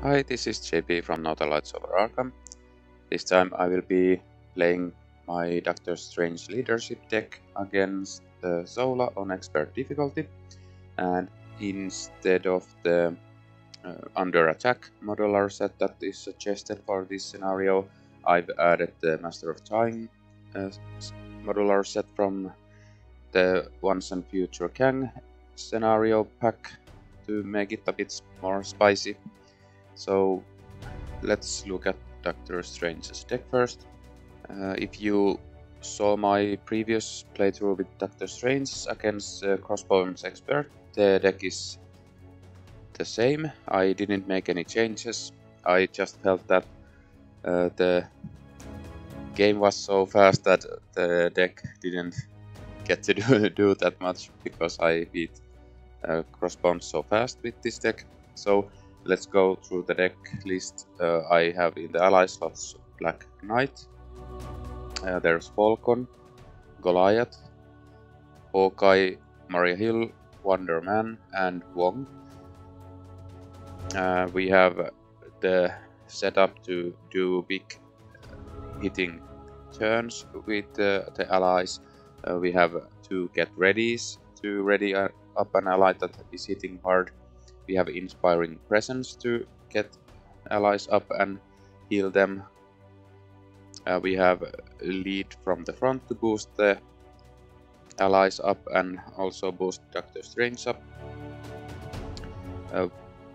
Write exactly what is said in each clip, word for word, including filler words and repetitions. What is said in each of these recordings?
Hi, this is J P from Northern Lights over Arkham. This time I will be playing my Doctor Strange leadership deck against the Zola on expert difficulty, and instead of the uh, under attack modular set that is suggested for this scenario, I've added the Master of Time uh, modular set from the Once and Future Kang scenario pack to make it a bit more spicy. So let's look at Doctor Strange's deck first. Uh, if you saw my previous playthrough with Doctor Strange against uh, Crossbones Expert, the deck is the same. I didn't make any changes. I just felt that uh, the game was so fast that the deck didn't get to do, do that much, because I beat uh, Crossbones so fast with this deck. So let's go through the deck list. uh, I have in the ally slots Black Knight, uh, there's Falcon, Goliath, Hawkeye, Maria Hill, Wonder Man and Wong. Uh, we have the setup to do big hitting turns with uh, the allies. Uh, we have two Get Readies to ready up an ally that is hitting hard. We have Inspiring Presence to get allies up and heal them. Uh, we have Lead from the front to boost the allies up and also boost Doctor Strange up. Uh,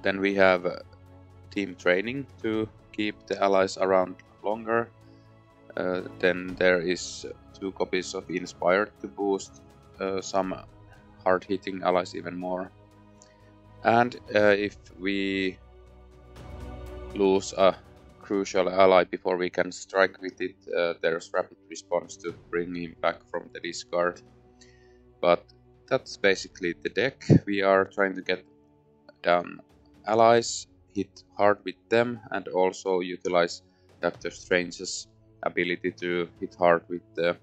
then we have Team Training to keep the allies around longer. Uh, then there is two copies of Inspired to boost uh, some hard-hitting allies even more. And uh, if we lose a crucial ally before we can strike with it, uh, there's Rapid Response to bring him back from the discard. But that's basically the deck. We are trying to get down allies, hit hard with them, and also utilize Doctor Strange's ability to hit hard with the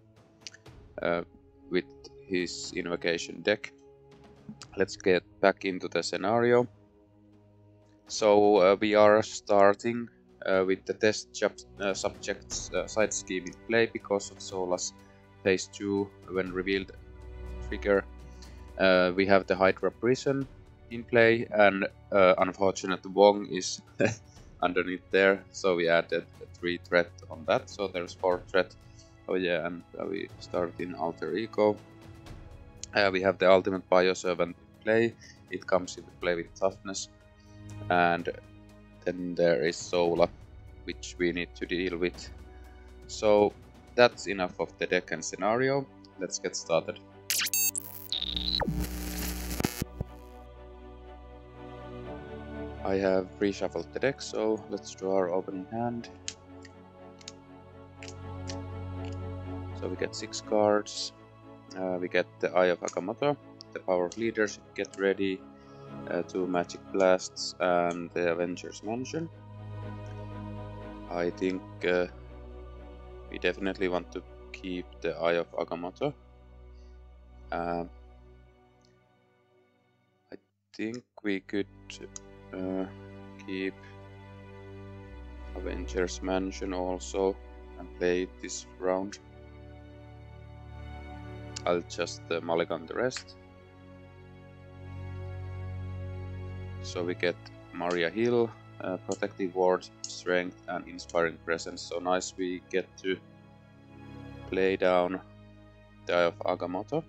uh, with his invocation deck. Let's get back into the scenario. So uh, we are starting uh, with the test uh, subjects uh, side scheme in play because of Zola's phase two when revealed trigger. Uh, we have the Hydra prison in play, and uh, unfortunately Wong is underneath there, so we added three threat on that, so there's four threat. Oh yeah, and uh, we start in Alter Ego. Uh, we have the ultimate Bioservant in play. It comes into play with toughness, and then there is Zola, which we need to deal with. So that's enough of the deck and scenario. Let's get started. I have reshuffled the deck, so let's draw our opening hand. So we get six cards. Uh, we get the Eye of Agamotto, the Power of Leadership, Get Ready, uh, two Magic Blasts and the Avengers Mansion. I think uh, we definitely want to keep the Eye of Agamotto. Uh, I think we could uh, keep Avengers Mansion also and play it this round. I'll just uh, mulligan the rest. So we get Maria Hill, uh, Protective Ward, Strength and Inspiring Presence. So nice, we get to play down the Eye of Agamotto.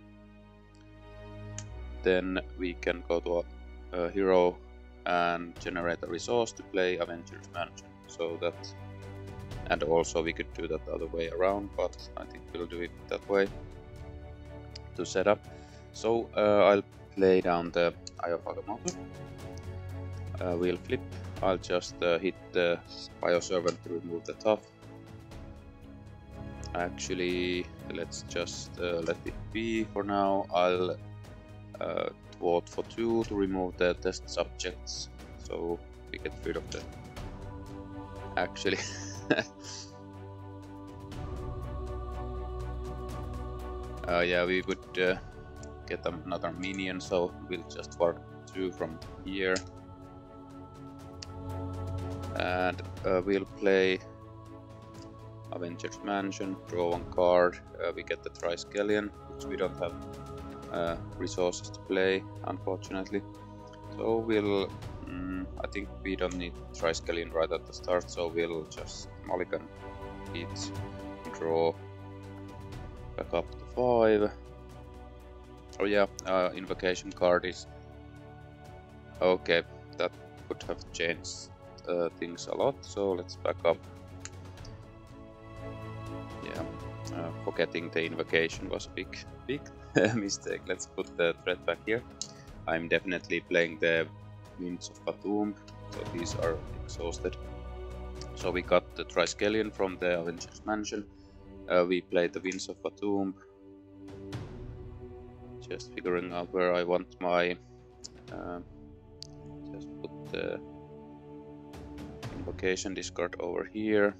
Then we can go to a, a hero and generate a resource to play Avengers Mansion. So that, and also we could do that the other way around, but I think we'll do it that way to set up. So uh, I'll play down the Eye of Agamotto. Uh, we'll flip. I'll just uh, hit the Bioservant to remove the tough. Actually, let's just uh, let it be for now. I'll uh, thwart for two to remove the test subjects, so we get rid of them. Actually. Uh, yeah, we would uh, get another minion, so we'll just work two from here. And uh, we'll play Avengers Mansion, draw one card, uh, we get the Triskellion, which we don't have uh, resources to play, unfortunately. So we'll... Mm, I think we don't need Triskellion right at the start, so we'll just mulligan it, draw back up to five. Oh yeah, uh, invocation card is... Okay, that could have changed uh, things a lot, so let's back up. Uh, forgetting the invocation was a big, big mistake. Let's put the threat back here. I'm definitely playing the Winds of Watoomb, so these are exhausted. So we got the Triskellion from the Avengers Mansion. Uh, we played the Winds of Watoomb. Just figuring out where I want my... Uh, just put the invocation discard over here.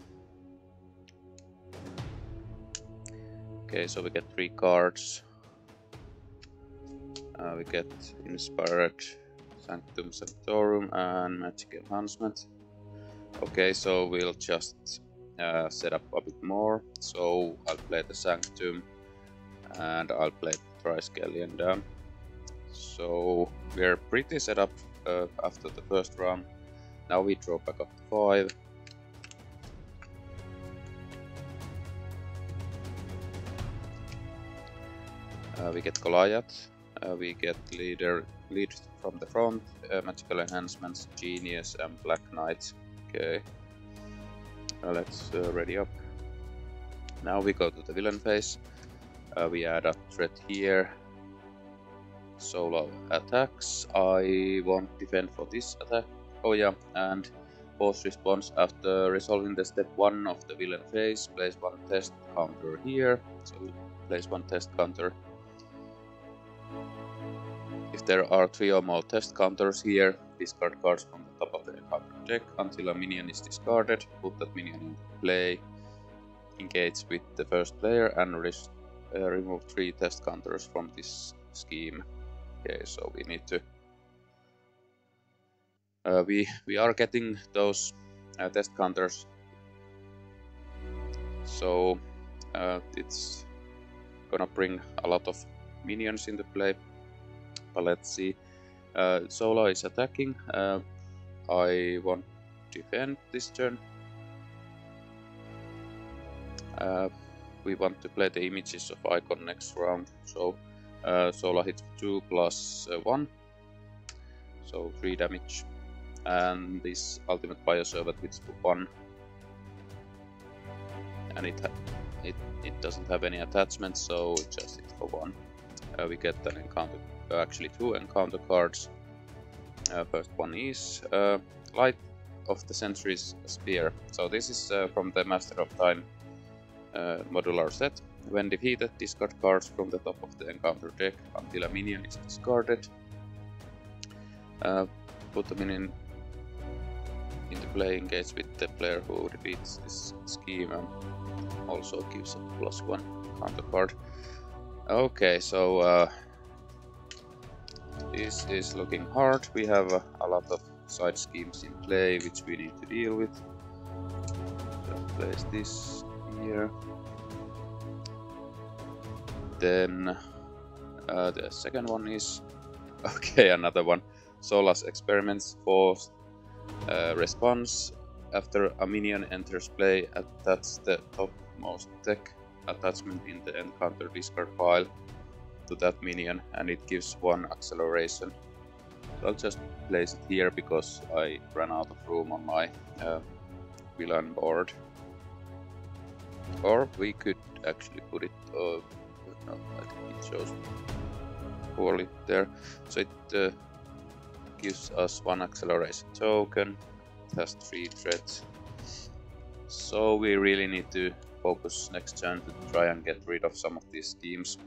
Okay, so we get three cards. Uh, we get Inspired, Sanctum Sanctorum, and Magic Enhancements. Okay, so we'll just uh, set up a bit more. So I'll play the Sanctum, and I'll play the Triskellion down. So we're pretty set up uh, after the first round. Now we draw back up to five. Uh, we get Goliath, uh, we get leader, Lead from the Front, uh, Magical Enhancements, Genius, and Black Knight. Okay, uh, let's uh, ready up. Now we go to the villain phase. Uh, we add a threat here. Solo attacks. I won't defend for this attack. Oh yeah, and force response. After resolving the step one of the villain phase, place one test counter here. So we place one test counter. If there are three or more test counters here, discard cards from the top of the equipment deck until a minion is discarded, put that minion into play, engage with the first player and re uh, remove three test counters from this scheme. Okay, so we need to... Uh, we, we are getting those uh, test counters, so uh, it's gonna bring a lot of minions into play. But let's see. Uh, Zola is attacking. Uh, I won't defend this turn. Uh, we want to play the images of Icon next round. So uh, Zola hits two plus uh, one. So three damage. And this ultimate Bioservant hits for one. And it, ha it it doesn't have any attachments, so it just hits for one. Uh, we get an encounter. Actually two encounter cards. Uh, first one is uh, Light of the Century's Spear. So this is uh, from the Master of Time uh, modular set. When defeated, discard cards from the top of the encounter deck until a minion is discarded. Uh, put the minion into play, engage with the player who defeats this scheme and also gives a plus one counter card. Okay, so uh, this is looking hard. We have uh, a lot of side schemes in play which we need to deal with. Then place this here. Then uh, the second one is... Okay, another one. Zola's Experiments, forced uh, response. After a minion enters play, attach the topmost deck attachment in the encounter discard pile to that minion, and it gives one acceleration. So I'll just place it here because I ran out of room on my uh, villain board. Or we could actually put it... Uh, no, I think it shows poorly there. So it uh, gives us one acceleration token. It has three threats. So we really need to focus next turn to try and get rid of some of these schemes.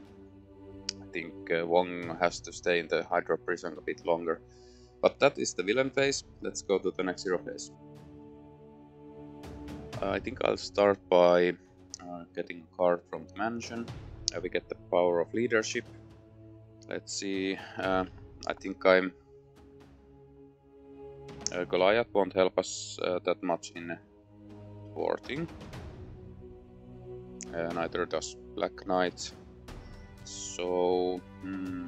I think uh, Wong has to stay in the Hydra prison a bit longer. But that is the villain phase. Let's go to the next hero phase. Uh, I think I'll start by uh, getting a card from the mansion. Uh, we get the Power of Leadership. Let's see. Uh, I think I'm Uh, Goliath won't help us uh, that much in thwarting. Uh, neither does Black Knight. So hmm,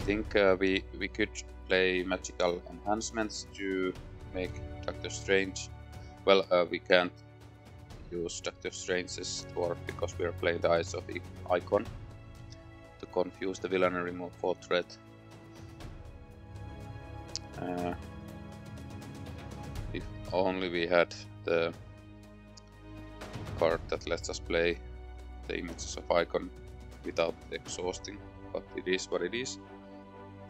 I think uh, we we could play magical enhancements to make Doctor Strange. Well, uh, we can't use Doctor Strange's thwart because we're playing the Eyes of Icon to confuse the villain and remove four threat. Uh, if only we had the card that lets us play the images of Icon without exhausting, but it is what it is.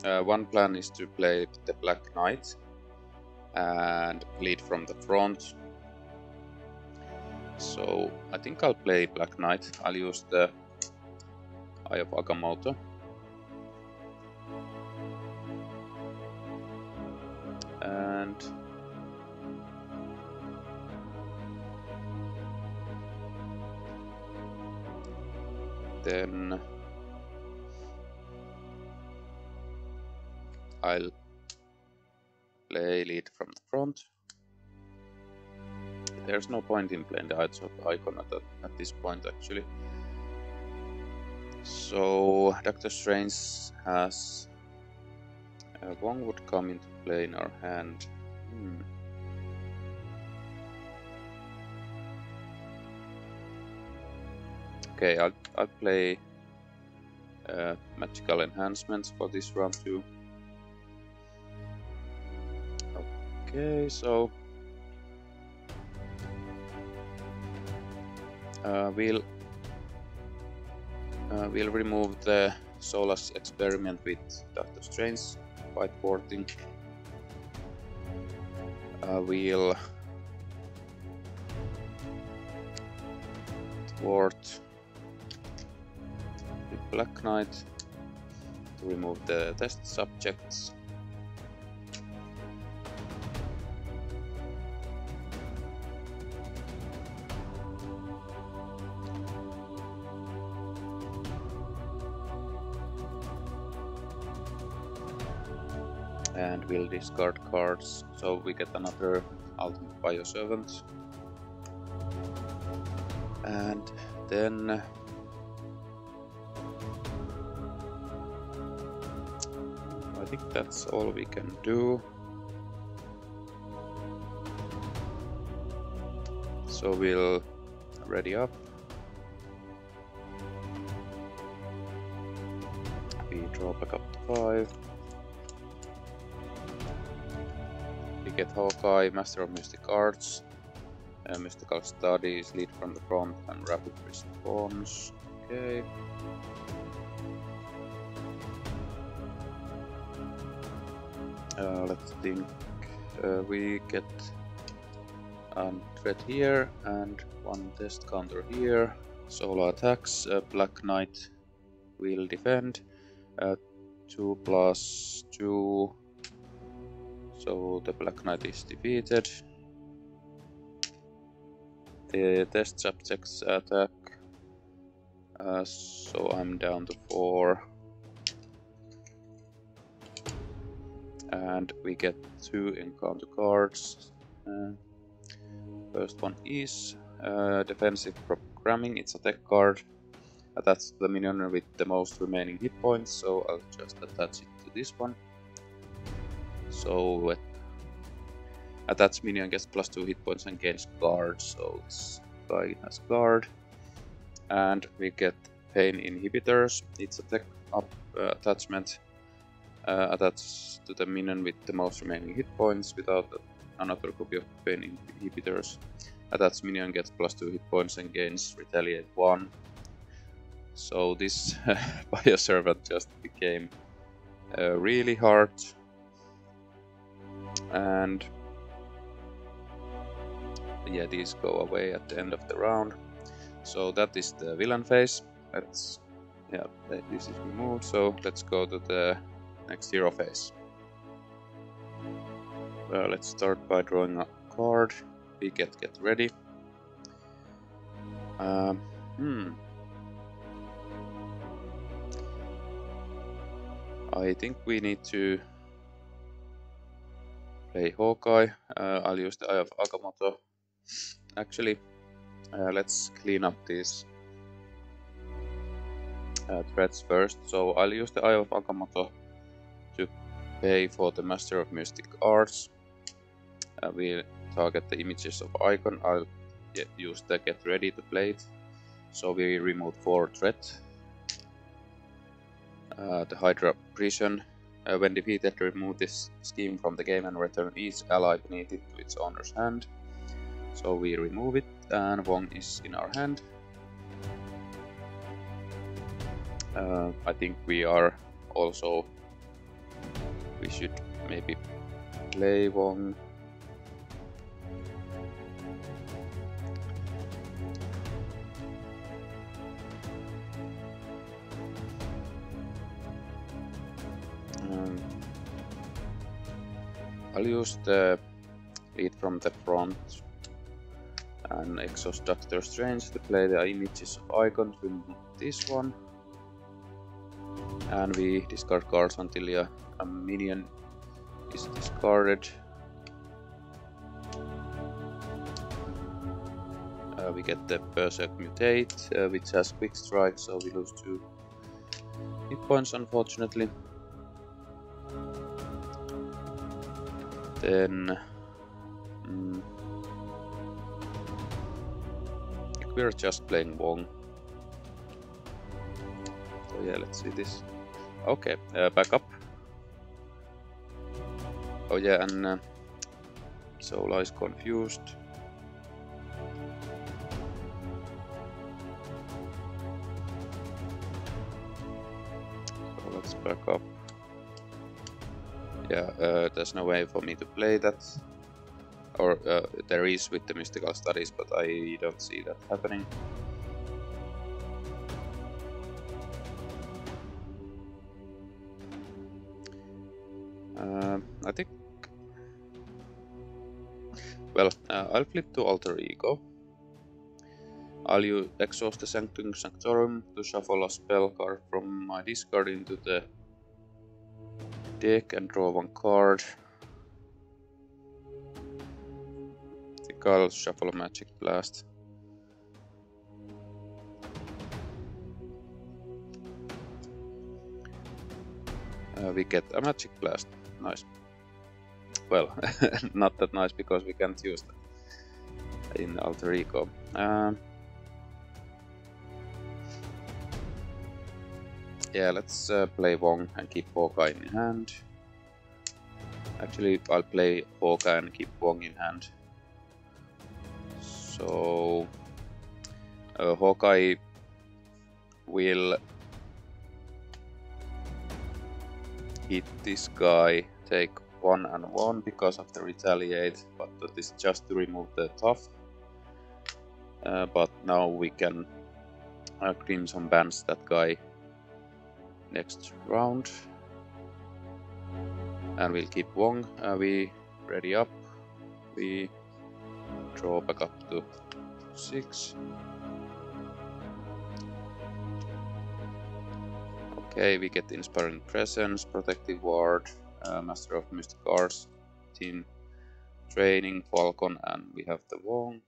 Uh, one plan is to play the Black Knight and lead from the front. So I think I'll play Black Knight. I'll use the Eye of Agamotto. And then I'll play lead from the front. There's no point in playing the Eyes of Icon at, that, at this point actually. So Doctor Strange has... Uh, Wong would come into play in our hand. Hmm. Okay, I'll, I'll play uh, magical enhancements for this round too. Okay, so uh, we'll uh, we'll remove the Zola's experiment with Doctor Strange by porting. Uh, we'll thwart the Black Knight to remove the test subjects. And we'll discard cards, so we get another ultimate Bioservant. And then I think that's all we can do. So we'll ready up. We draw back up to five. Get Hawkeye, Master of Mystic Arts, uh, Mystical Studies, Lead from the Front, and Rapid Response. Okay. Uh, let's think. Uh, we get a um, threat here and one test counter here. Zola attacks. Uh, Black Knight will defend. Uh, two plus two. So the Black Knight is defeated. The test subjects attack. Uh, so I'm down to four. And we get two encounter cards. Uh, first one is uh, defensive programming. It's a tech card. Attach the minion with the most remaining hit points. So I'll just attach it to this one. So, uh, attached minion gets plus two hit points and gains guard, so it's guy has guard. And we get pain inhibitors, it's a tech up uh, attachment uh, attached to the minion with the most remaining hit points without another copy of pain inhibitors. Attached minion gets plus two hit points and gains retaliate one. So this Bioservant just became uh, really hard. And yeah, these go away at the end of the round. So that is the villain phase. Let's, yeah, this is removed. So let's go to the next hero phase. Well, let's start by drawing a card. We get Get Ready. Um, hmm. I think we need to play Hawkeye. Uh, I'll use the Eye of Agamotto. Actually, uh, let's clean up these uh, threats first. So I'll use the Eye of Agamotto to pay for the Master of Mystic Arts. Uh, we'll target the images of icon. I'll get, use the Get Ready to play it. So we remove four threat. Uh, the Hydra prison. Uh, when defeated, remove this scheme from the game and return each ally beneath it to its owner's hand. So we remove it, and Wong is in our hand. Uh, I think we are also... We should maybe play Wong. I'll use the Lead from the Front and exhaust Doctor Strange to play the images of icons. We move this one. And we discard cards until a, a minion is discarded. Uh, we get the Berserk mutate, uh, which has Quick Strike, so we lose two hit points, unfortunately. Then mm, we're just playing Wong. So yeah, let's see this. Okay, uh, back up. Oh yeah, and uh, Zola is confused. So let's back up. Yeah, uh, there's no way for me to play that, or uh, there is with the Mystical Studies, but I don't see that happening. Uh, I think... Well, uh, I'll flip to Alter Ego. I'll use exhaust the Sanctum Sanctorum to shuffle a spell card from my discard into the deck and draw one card. I think I'll shuffle a Magic Blast. Uh, we get a Magic Blast. Nice. Well, not that nice, because we can't use that in Alter Ego. Um, Yeah, let's uh, play Wong and keep Hawkeye in hand. Actually, I'll play Hawkeye and keep Wong in hand. So... Uh, Hawkeye will hit this guy, take one and one because of the retaliate, but that is just to remove the tough. Uh, but now we can uh, Crimson Bands that guy next round, and we'll keep Wong. Uh, we ready up, we draw back up to six. Okay, we get Inspiring Presence, Protective Ward, uh, Master of Mystic Arts, Team Training, Falcon, and we have the Wong.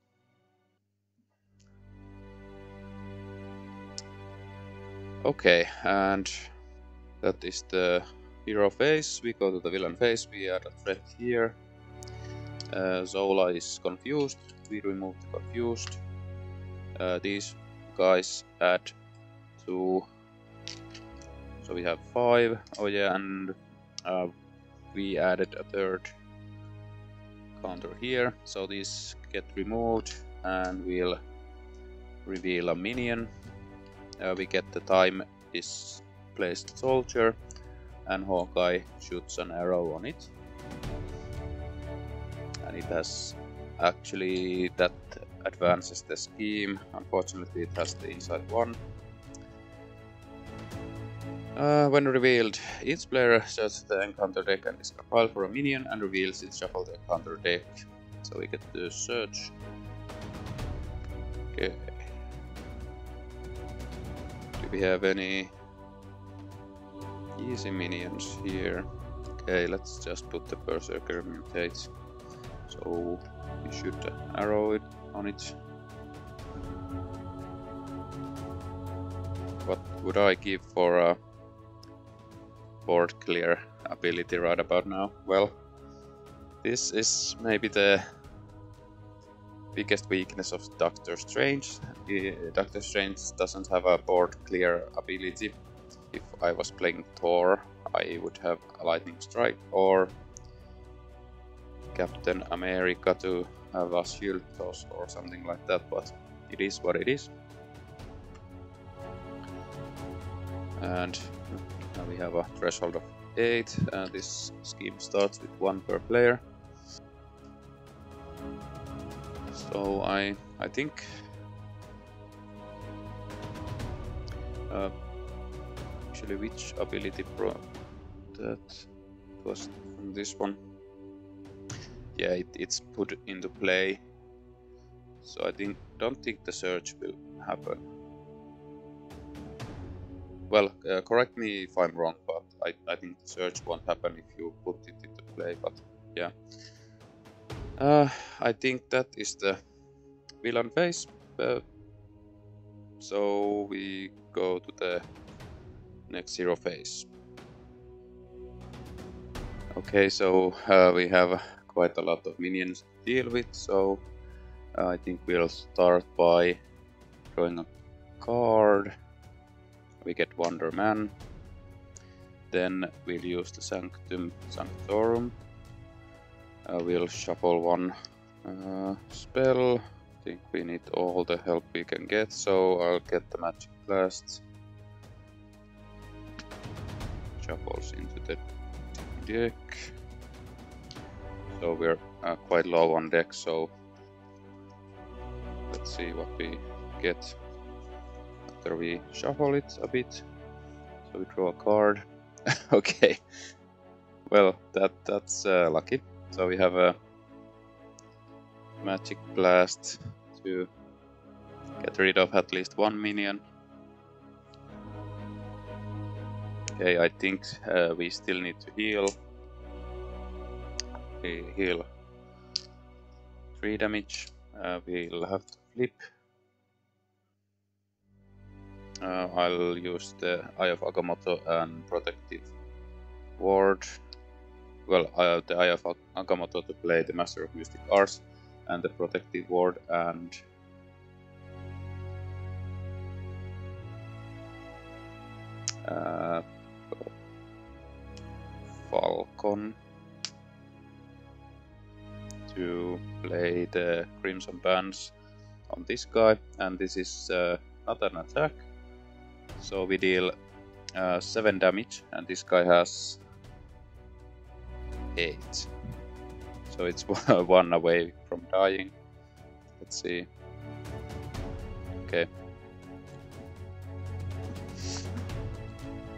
Okay, and that is the hero phase. We go to the villain phase. We add a threat here. Uh, Zola is confused. We remove the confused. Uh, these guys add two. So we have five. Oh yeah, and uh, we added a third counter here. So these get removed, and we'll reveal a minion. Uh, we get the Time Displaced Soldier, and Hawkeye shoots an arrow on it, and it has actually that advances the scheme. Unfortunately, it has the inside one. Uh, when revealed, each player searches the encounter deck and discard pile for a minion and reveals its shuffled encounter deck. So we get to search. Okay. Do we have any easy minions here? Okay, let's just put the Berserker mutate. So you should arrow it on it. What would I give for a board clear ability right about now? Well, this is maybe the biggest weakness of Doctor Strange. Doctor Strange doesn't have a board clear ability. If I was playing Thor, I would have a lightning strike, or Captain America to have a shield toss or something like that, but it is what it is. And now we have a threshold of eight, and this scheme starts with one per player. So I I think uh, actually which ability brought that was from this one? Yeah, it, it's put into play. So I think don't think the search will happen. Well, uh, correct me if I'm wrong, but I, I think the search won't happen if you put it into play. But yeah. Uh, I think that is the villain phase, uh, so we go to the next hero phase. Okay, so uh, we have quite a lot of minions to deal with, so uh, I think we'll start by drawing a card. We get Wonder Man, then we'll use the Sanctum Sanctorum. Uh, we'll shuffle one uh, spell. I think we need all the help we can get, so I'll get the Magic Blast. Shuffles into the deck. So we're uh, quite low on deck, so let's see what we get after we shuffle it a bit. So we draw a card. Okay, well that that's uh, lucky. So we have a Magic Blast to get rid of at least one minion. Okay, I think uh, we still need to heal. We heal three damage. Uh, we'll have to flip. Uh, I'll use the Eye of Agamotto and Protective Ward. Well, uh, the Eye of Agamotto to play the Master of Mystic Arts and the Protective Ward, and uh, Falcon to play the Crimson Bands on this guy. And this is uh, not an attack, so we deal uh, seven damage, and this guy has eight. So it's one away from dying. Let's see. Okay.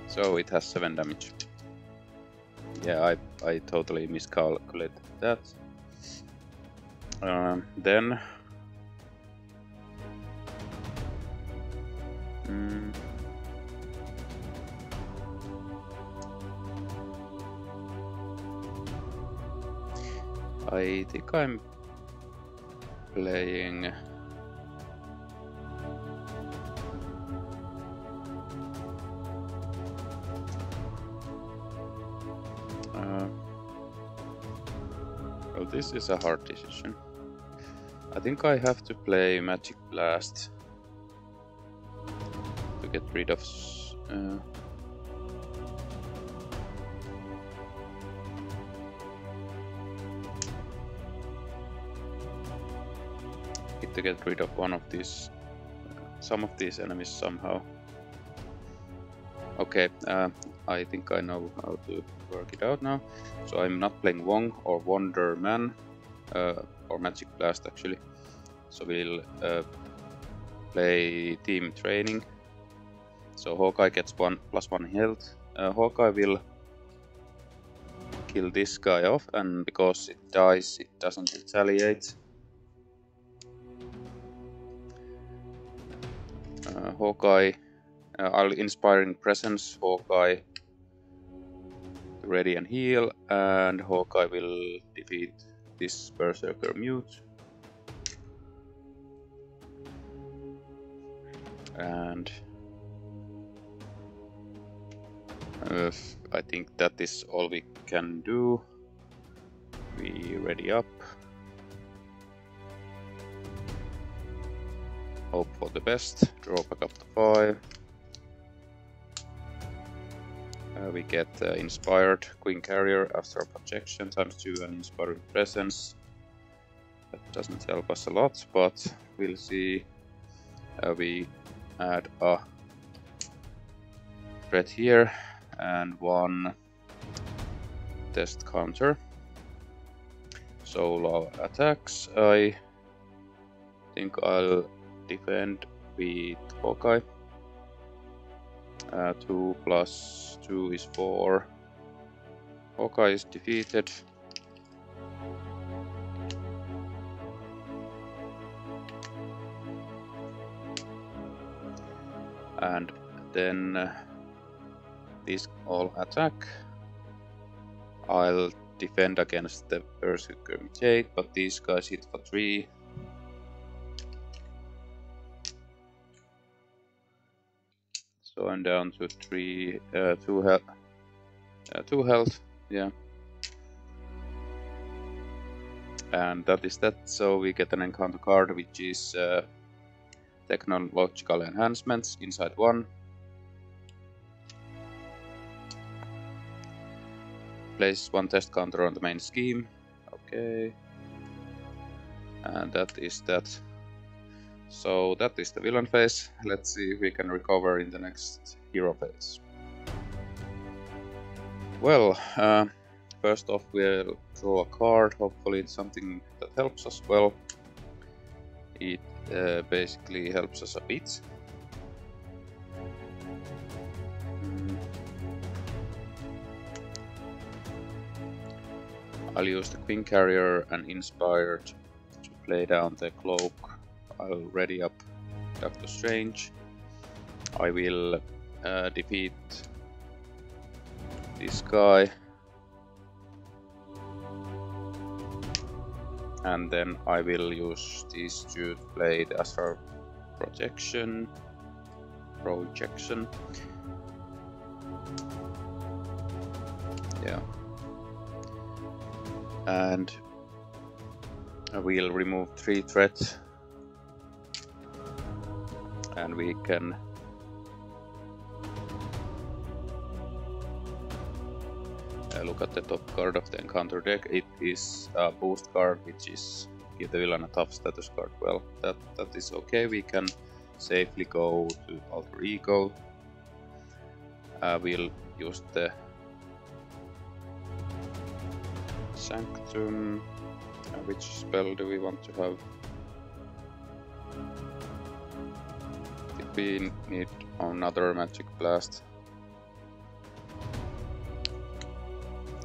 So it has seven damage. Yeah, I, I totally miscalculated that. Um, then... Mm. I think I'm playing uh, well, this is a hard decision. I think I have to play Magic Blast to get rid of uh, to get rid of one of these, some of these enemies somehow. Okay, uh, I think I know how to work it out now. So I'm not playing Wong or Wonder Man, uh, or Magic Blast actually. So we'll uh, play Team Training. So Hawkeye gets one plus one health. Uh, Hawkeye will kill this guy off, and because it dies, it doesn't retaliate. Uh, Hawkeye, uh, I'll Inspiring Presence Hawkeye ready and heal, and Hawkeye will defeat this Berserker mute. And uh, I think that is all we can do. We ready up. Hope for the best. Draw back up to five. Uh, we get uh, Inspired, Queen Carrier, Astral Projection, times two, and Inspiring Presence. That doesn't help us a lot, but we'll see. Uh, we add a threat here, and one test counter. Zola attacks. I think I'll defend with Hawkeye. Uh, two plus two is four. Hawkeye is defeated. And then uh, these all attack. I'll defend against the Berserk mutate, but these guys hit for three. So I'm down to three, uh, two health, uh, two health, yeah. And that is that. So we get an encounter card, which is uh, technological enhancements inside one. Place one test counter on the main scheme. Okay. And that is that. So that is the villain phase. Let's see if we can recover in the next hero phase. Well, uh, first off we'll draw a card, hopefully it's something that helps us well. It uh, basically helps us a bit. Mm. I'll use the Queen Carrier and Inspired to play down the cloak. I'll ready up Doctor Strange. I will uh, defeat this guy. And then I will use these two to play the Astral Projection. Projection. Yeah. And I will remove three threats. And we can uh, look at the top card of the encounter deck. It is a boost card, which is give the villain a tough status card. Well, that, that is okay. We can safely go to Alter Ego. Uh, we'll use the Sanctum. Uh, which spell do we want to have? We need another Magic Blast,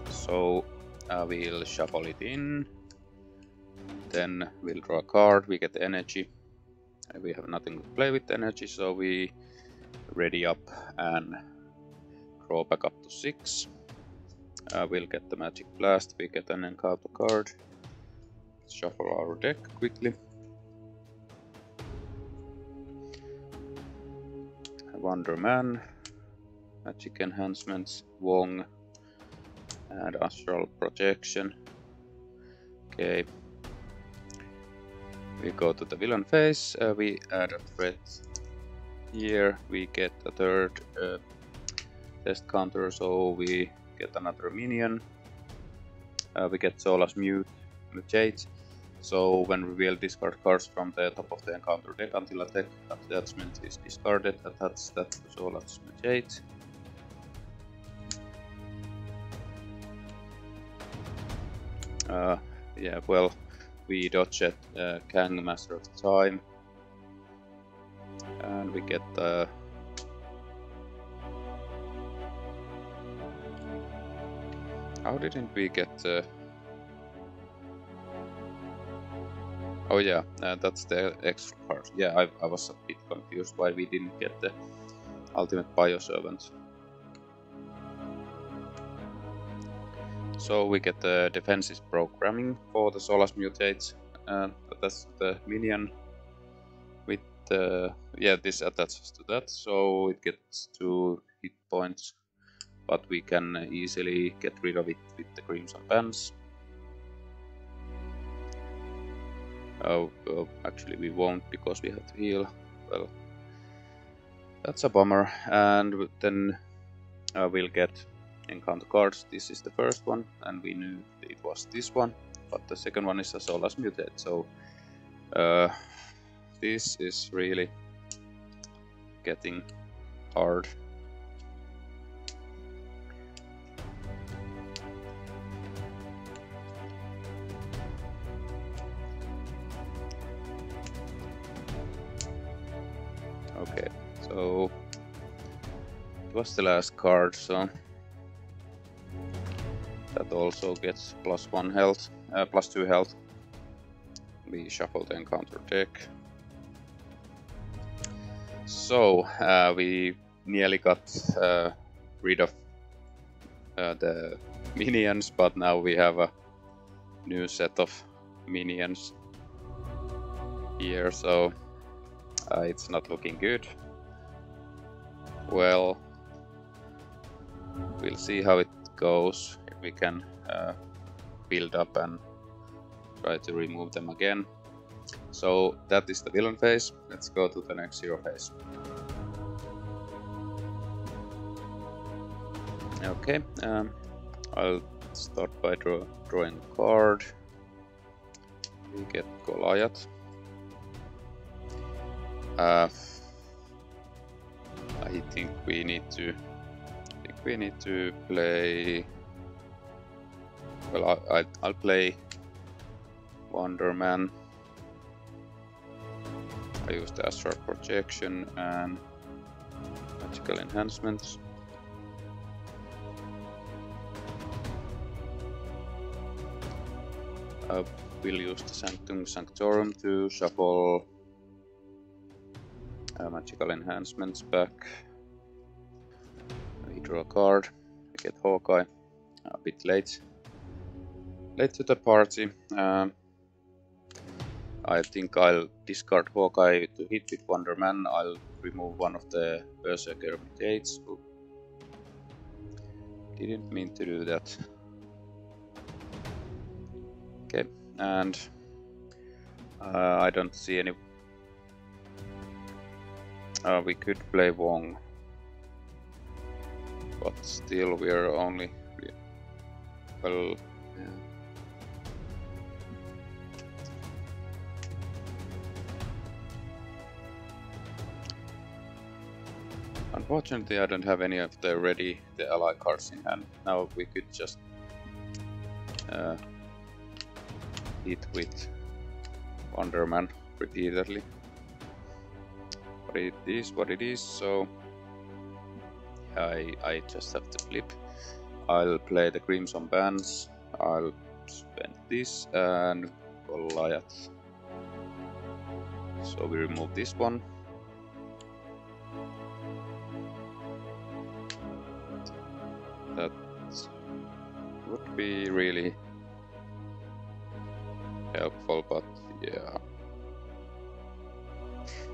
so uh, we'll shuffle it in, then we'll draw a card, we get the energy, and we have nothing to play with the energy, so we ready up and draw back up to six. Uh, we'll get the Magic Blast, we get an encounter card, shuffle our deck quickly. Wonder Man, Magic Enhancements, Wong, and Astral Projection. Okay, we go to the villain phase, uh, we add a threat here, we get a third uh, test counter, so we get another minion. Uh, we get Zola's mute, mutate, so when revealed, discard cards from the top of the encounter deck until attack attachment is discarded. Attach that to Zola's mutate. Uh, yeah, well, we dodge at uh, Kang, Master of Time. And we get the... Uh, how didn't we get... Uh, Oh yeah, uh, that's the extra part. Yeah, I, I was a bit confused why we didn't get the ultimate Bioservant. So we get the defenses programming for the Zola's mutates. Uh, that's the minion. With uh, yeah, this attaches to that, so it gets two hit points. But we can easily get rid of it with the Crimson Bands. Oh, oh, actually we won't, because we have to heal. Well, that's a bummer. And then uh, we'll get encounter cards. This is the first one, and we knew it was this one. But the second one is a Zola's mutate, so uh, this is really getting hard. Okay, so it was the last card, so that also gets plus one health, uh, plus two health. We shuffle the encounter deck. So uh, we nearly got uh, rid of uh, the minions, but now we have a new set of minions here, so. Uh, it's not looking good. Well, we'll see how it goes. We can uh, build up and try to remove them again. So that is the villain phase. Let's go to the next hero phase. Okay, um, I'll start by draw drawing a card. We get Goliath. Uh, I think we need to. I think we need to play. Well, I, I, I'll play Wonder Man. I use the astral projection and magical enhancements. I will use the Sanctum Sanctorum to shuffle. Uh, magical enhancements back. We draw a card. We get Hawkeye. A bit late. Late to the party. Um, I think I'll discard Hawkeye to hit with Wonder Man. I'll remove one of the Berserk mutates. Didn't mean to do that. Okay, and uh, I don't see any. Uh, we could play Wong, but still we are only, well, yeah. Unfortunately I don't have any of the ready, the ally cards in hand. Now we could just uh, hit with Wonder Man repeatedly. It is what it is, so I, I just have to flip. I'll play the Crimson Bands, I'll spend this and Goliath. So we remove this one. That would be really helpful, but yeah.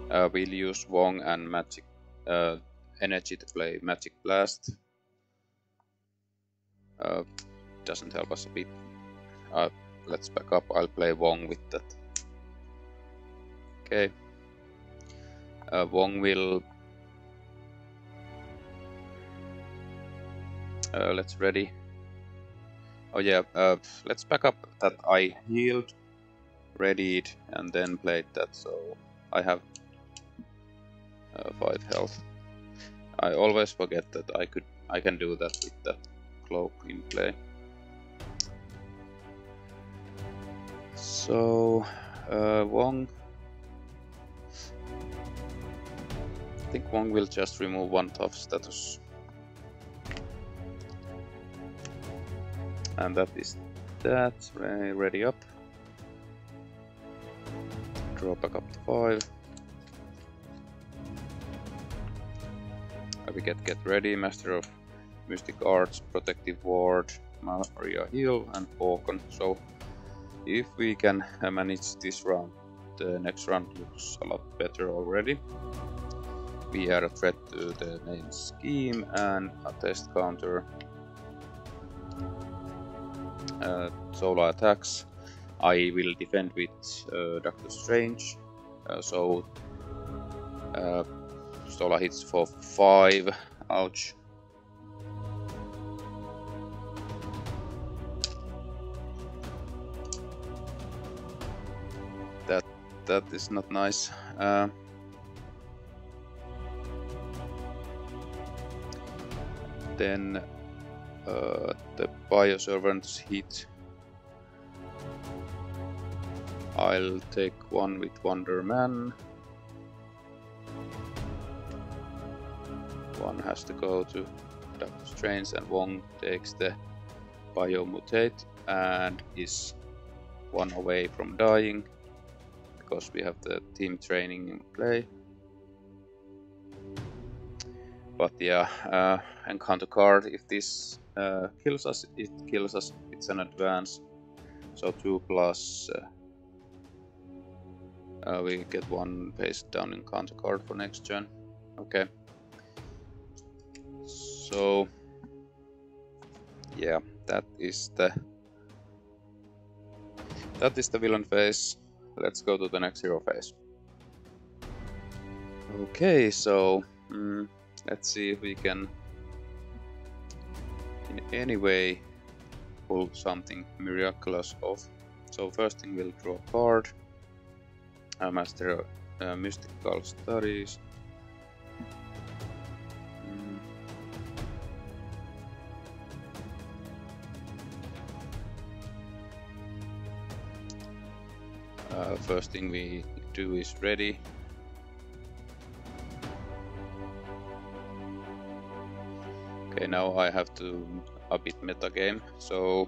Uh, we'll use Wong and Magic uh, Energy to play Magic Blast. Uh, doesn't help us a bit. Uh, let's back up, I'll play Wong with that. Okay. Uh, Wong will... Uh, let's ready. Oh yeah, uh, let's back up that I healed, readied and then played that, so I have... Uh, five health. I always forget that I could, I can do that with that cloak in play. So, uh, Wong. I think Wong will just remove one tough status, and that is that. Ready up. Draw back up to five. We get Get Ready, Master of Mystic Arts, Protective Ward, Maria Hill and Falcon. So if we can manage this round, the next round looks a lot better already. We are a threat to the main scheme and a test counter. Uh, Zola attacks. I will defend with uh, Doctor Strange. Uh, so uh, Zola hits for five. Ouch. That that is not nice. Uh, then uh, the Bioservant's hit. I'll take one with Wonder Man. One has to go to Doctor Strange, and Wong takes the Bio mutate and is one away from dying because we have the team training in play. But yeah, uh, encounter card, if this uh, kills us, it kills us, it's an advance. So two plus, uh, uh, we get one paste down encounter card for next turn. Okay. So yeah, that is the, that is the villain phase. Let's go to the next hero phase. Okay, so... Mm, let's see if we can in any way pull something miraculous off. So first thing, we'll draw a card. A Master of uh, Mystical Studies. Mm. Uh, first thing we do is ready. Okay, now I have to a bit metagame, so...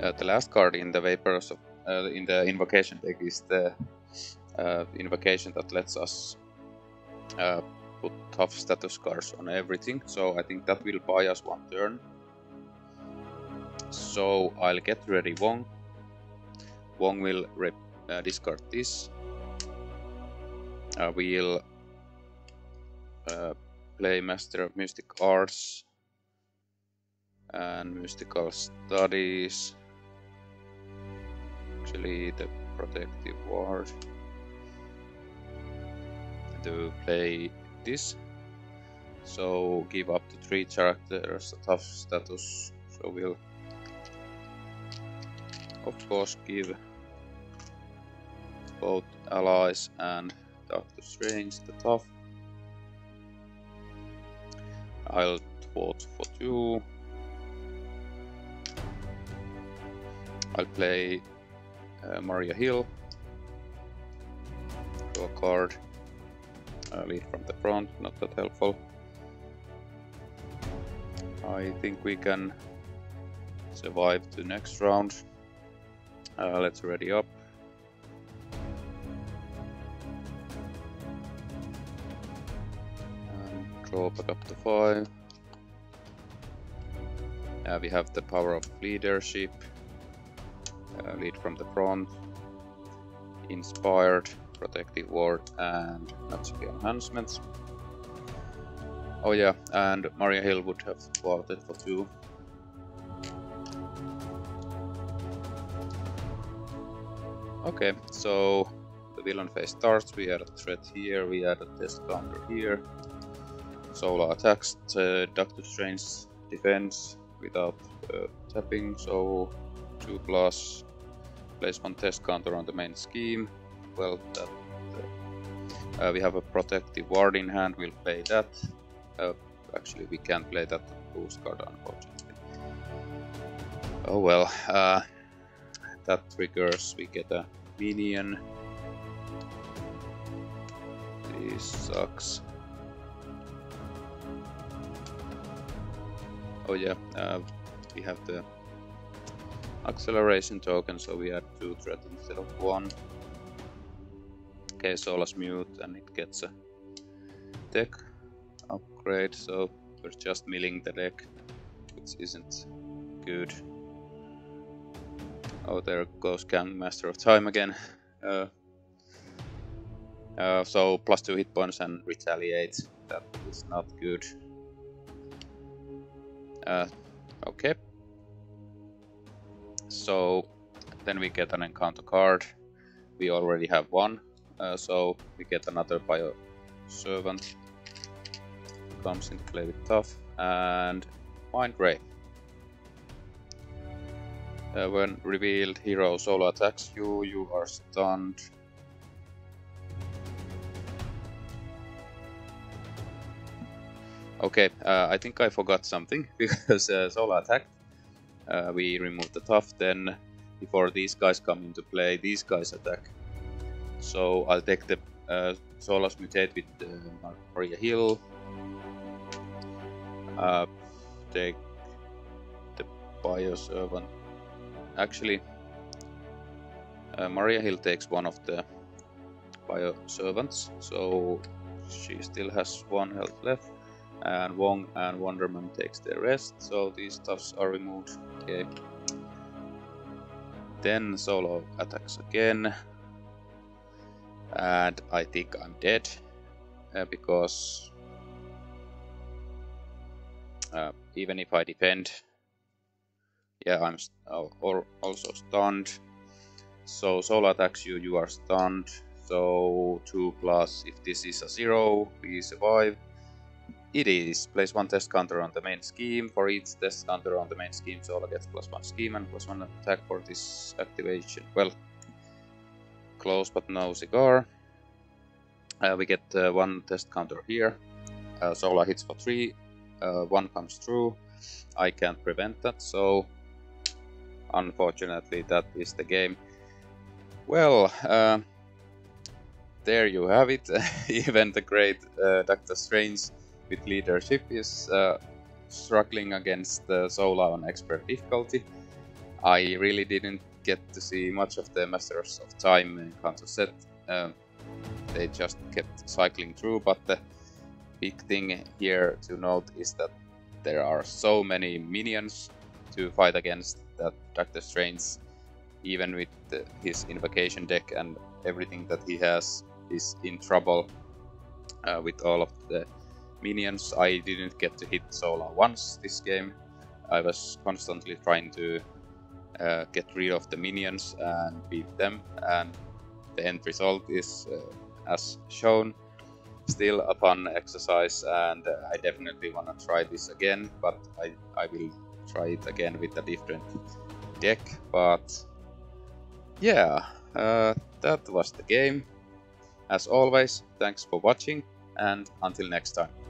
Uh, the last card in the Vapors of, uh, in the Invocation deck is the uh, Invocation that lets us uh, put tough status cards on everything, so I think that will buy us one turn. So I'll get ready Wong. Wong will rep uh, discard this. Uh, we'll uh, play Master of Mystic Arts and Mystical Studies, actually the Protective Ward, to play this, so give up to three characters a tough status, so we'll of course give both allies and Doctor Strange the tough. I'll vote for two. I'll play uh, Maria Hill. Draw a card. Uh, lead from the front, not that helpful. I think we can survive the next round. Uh, let's ready up. Draw back up to five. Uh, we have the Power of Leadership, uh, Lead from the Front, Inspired, Protective Ward and Magical Enhancements. Oh yeah, and Maria Hill would have voted for two. Okay, so the villain phase starts, we had a threat here, we had a test counter here. Zola attacks, uh, Doctor Strange defense without uh, tapping, so two plus, place one test counter on the main scheme. Well, that, uh, uh, we have a Protective Ward in hand, we'll play that. Uh, actually, we can't play that boost card, unfortunately. Oh well, uh, that triggers, we get a minion. This sucks. Oh yeah, uh, we have the acceleration token, so we add two threat instead of one. Okay, Sola's mute and it gets a tech. upgrade, so we're just milling the deck, which isn't good. Oh, there goes Gang Master of Time again. Uh, uh, so plus two hit points and retaliate. That is not good. Uh, okay. So then we get an encounter card. We already have one, uh, so we get another Bioservant. Comes in Clay with Tough and Mind Ray. Uh, when revealed, hero solo attacks you. You are stunned. Okay, uh, I think I forgot something because uh, solo attack. Uh, we remove the Tough then. Before these guys come into play, these guys attack. So I'll take the uh, Zola's mutate with uh, Maria Hill. Uh, take the Bioservant. Actually, uh, Maria Hill takes one of the Bioservants, so she still has one health left. And Wong and Wonder Man takes the rest, so these stuffs are removed. Okay. Then solo attacks again, and I think I'm dead uh, because uh, even if I defend, yeah, I'm st oh, or also stunned. So solo attacks you, you are stunned. So two plus. If this is a zero, we survive. It is. Place one test counter on the main scheme. For each test counter on the main scheme, Zola gets plus one scheme and plus one attack for this activation. Well, close but no cigar. Uh, we get uh, one test counter here. Uh, Zola hits for three. Uh, one comes through. I can't prevent that, so unfortunately that is the game. Well, uh, there you have it. Even the great uh, Doctor Strange with leadership is uh, struggling against the uh, Zola on expert difficulty. I really didn't get to see much of the Masters of Time encounter set. Uh, they just kept cycling through, but the big thing here to note is that there are so many minions to fight against that Doctor Strange, even with the, his invocation deck and everything that he has, is in trouble uh, with all of the minions. I didn't get to hit Zola once this game. I was constantly trying to uh, get rid of the minions and beat them, and the end result is uh, as shown. Still a fun exercise, and uh, I definitely want to try this again, but I, I will try it again with a different deck. But yeah, uh, that was the game. As always, thanks for watching, and until next time.